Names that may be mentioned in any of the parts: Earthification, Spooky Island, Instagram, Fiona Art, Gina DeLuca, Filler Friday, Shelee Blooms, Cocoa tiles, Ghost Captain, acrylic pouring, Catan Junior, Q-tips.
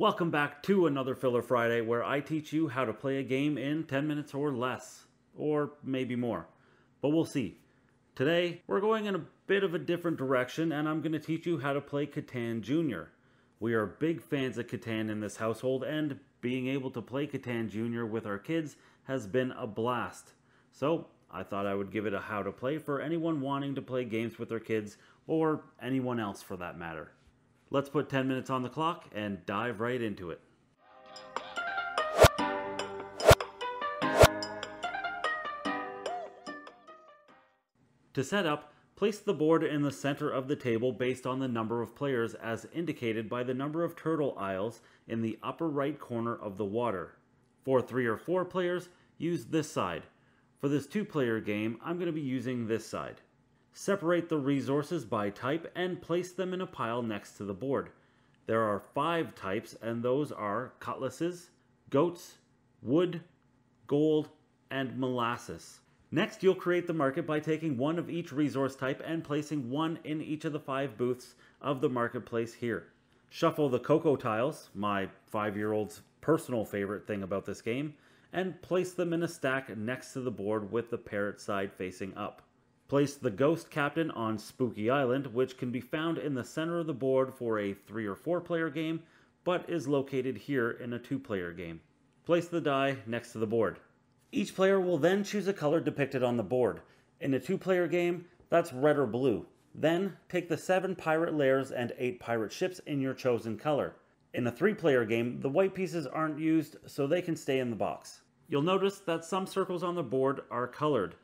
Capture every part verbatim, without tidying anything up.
Welcome back to another Filler Friday, where I teach you how to play a game in ten minutes or less, or maybe more, but we'll see. Today, we're going in a bit of a different direction, and I'm going to teach you how to play Catan Junior. We are big fans of Catan in this household, and being able to play Catan Junior with our kids has been a blast. So, I thought I would give it a how to play for anyone wanting to play games with their kids, or anyone else for that matter. Let's put ten minutes on the clock and dive right into it. To set up, place the board in the center of the table based on the number of players as indicated by the number of turtle tiles in the upper right corner of the water. For three or four players, use this side. For this two-player game, I'm going to be using this side. Separate the resources by type and place them in a pile next to the board. There are five types, and those are cutlasses, goats, wood, gold, and molasses. Next, you'll create the market by taking one of each resource type and placing one in each of the five booths of the marketplace here. Shuffle the cocoa tiles, my five-year-old's personal favorite thing about this game, and place them in a stack next to the board with the parrot side facing up. Place the Ghost Captain on Spooky Island, which can be found in the center of the board for a three or four player game, but is located here in a two player game. Place the die next to the board. Each player will then choose a color depicted on the board. In a two player game, that's red or blue. Then take the seven pirate lairs and eight pirate ships in your chosen color. In a three player game, the white pieces aren't used, so they can stay in the box. You'll notice that some circles on the board are colored.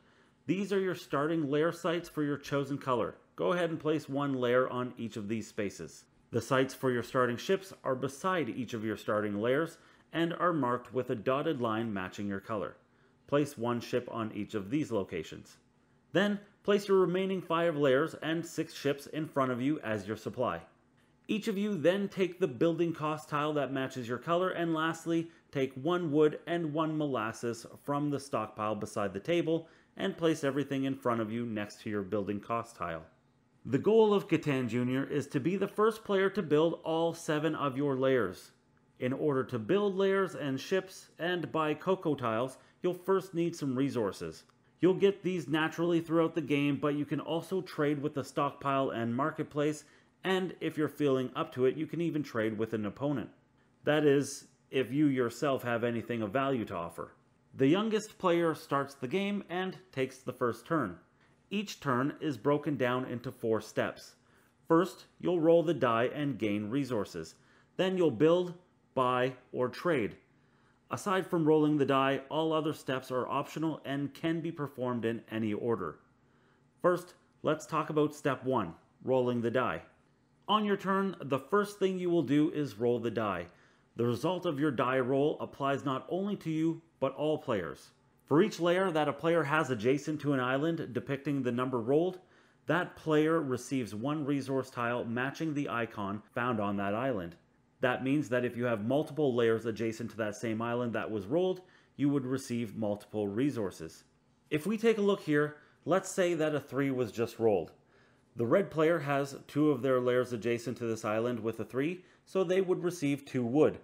These are your starting layer sites for your chosen color. Go ahead and place one layer on each of these spaces. The sites for your starting ships are beside each of your starting layers and are marked with a dotted line matching your color. Place one ship on each of these locations. Then, place your remaining five layers and six ships in front of you as your supply. Each of you then take the building cost tile that matches your color, and lastly, take one wood and one molasses from the stockpile beside the table and place everything in front of you next to your building cost tile. The goal of Catan Junior is to be the first player to build all seven of your layers. In order to build layers and ships and buy cocoa tiles, you'll first need some resources. You'll get these naturally throughout the game, but you can also trade with the stockpile and marketplace, and if you're feeling up to it, you can even trade with an opponent. That is, if you yourself have anything of value to offer. The youngest player starts the game and takes the first turn. Each turn is broken down into four steps. First, you'll roll the die and gain resources. Then you'll build, buy, or trade. Aside from rolling the die, all other steps are optional and can be performed in any order. First, let's talk about step one, rolling the die. On your turn, the first thing you will do is roll the die. The result of your die roll applies not only to you, but all players. For each layer that a player has adjacent to an island depicting the number rolled, that player receives one resource tile matching the icon found on that island. That means that if you have multiple layers adjacent to that same island that was rolled, you would receive multiple resources. If we take a look here, let's say that a three was just rolled. The red player has two of their layers adjacent to this island with a three, so they would receive two wood.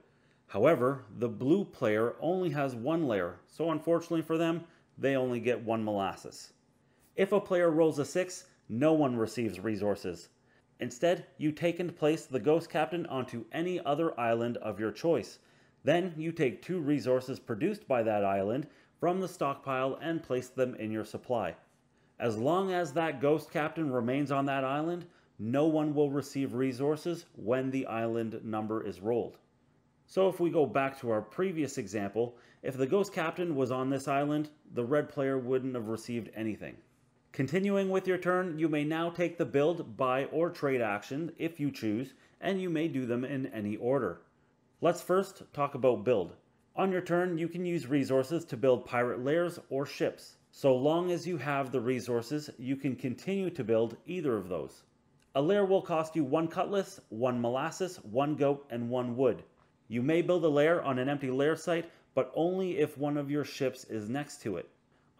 However, the blue player only has one layer, so unfortunately for them, they only get one molasses. If a player rolls a six, no one receives resources. Instead, you take and place the Ghost Captain onto any other island of your choice. Then you take two resources produced by that island from the stockpile and place them in your supply. As long as that Ghost Captain remains on that island, no one will receive resources when the island number is rolled. So if we go back to our previous example, if the Ghost Captain was on this island, the red player wouldn't have received anything. Continuing with your turn, you may now take the build, buy, or trade action if you choose, and you may do them in any order. Let's first talk about build. On your turn, you can use resources to build pirate lairs or ships. So long as you have the resources, you can continue to build either of those. A lair will cost you one cutlass, one molasses, one goat, and one wood. You may build a lair on an empty lair site, but only if one of your ships is next to it.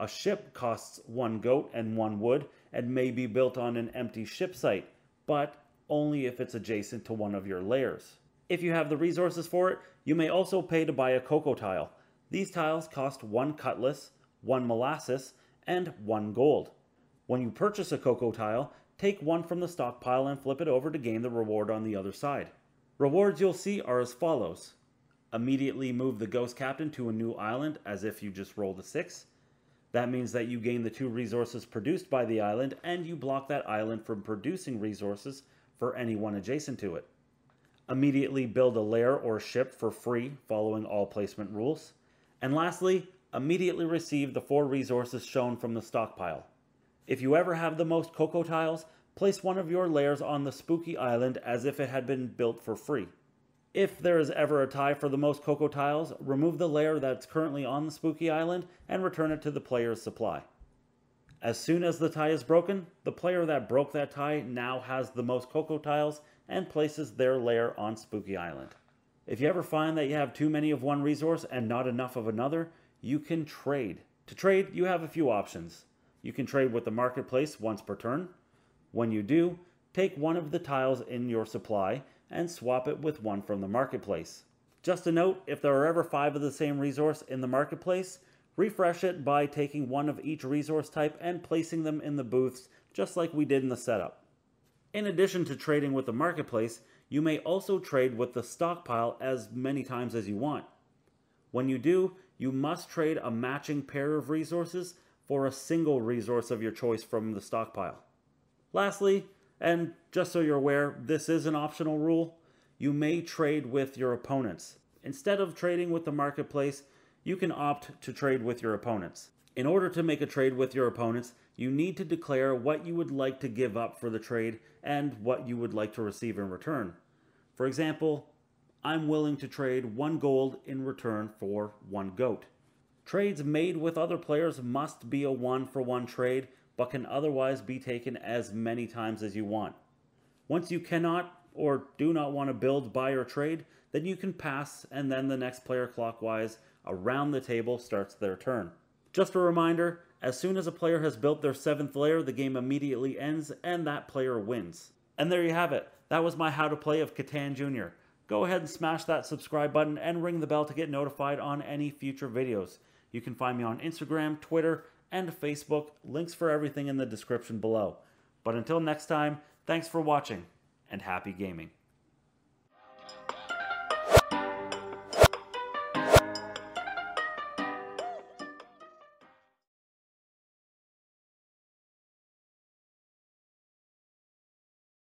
A ship costs one goat and one wood and may be built on an empty ship site, but only if it's adjacent to one of your lairs. If you have the resources for it, you may also pay to buy a cocoa tile. These tiles cost one cutlass, one molasses, and one gold. When you purchase a cocoa tile, take one from the stockpile and flip it over to gain the reward on the other side. Rewards you'll see are as follows. Immediately move the Ghost Captain to a new island as if you just rolled a six. That means that you gain the two resources produced by the island, and you block that island from producing resources for anyone adjacent to it. Immediately build a lair or ship for free, following all placement rules. And lastly, immediately receive the four resources shown from the stockpile. If you ever have the most cocoa tiles, place one of your lairs on the Spooky Island as if it had been built for free. If there is ever a tie for the most cocoa tiles, remove the lair that's currently on the Spooky Island and return it to the player's supply. As soon as the tie is broken, the player that broke that tie now has the most cocoa tiles and places their lair on Spooky Island. If you ever find that you have too many of one resource and not enough of another, you can trade. To trade, you have a few options. You can trade with the marketplace once per turn. When you do, take one of the tiles in your supply and swap it with one from the marketplace. Just a note, if there are ever five of the same resource in the marketplace, refresh it by taking one of each resource type and placing them in the booths, just like we did in the setup. In addition to trading with the marketplace, you may also trade with the stockpile as many times as you want. When you do, you must trade a matching pair of resources for a single resource of your choice from the stockpile. Lastly, and just so you're aware, this is an optional rule, you may trade with your opponents. Instead of trading with the marketplace, you can opt to trade with your opponents. In order to make a trade with your opponents, you need to declare what you would like to give up for the trade and what you would like to receive in return. For example, I'm willing to trade one gold in return for one goat. Trades made with other players must be a one-for-one trade, but can otherwise be taken as many times as you want. Once you cannot or do not want to build, buy, or trade, then you can pass, and then the next player clockwise around the table starts their turn. Just a reminder, as soon as a player has built their seventh layer, the game immediately ends and that player wins. And there you have it. That was my how to play of Catan Junior Go ahead and smash that subscribe button and ring the bell to get notified on any future videos. You can find me on Instagram, Twitter, and Facebook. Links for everything in the description below. But until next time, thanks for watching and happy gaming.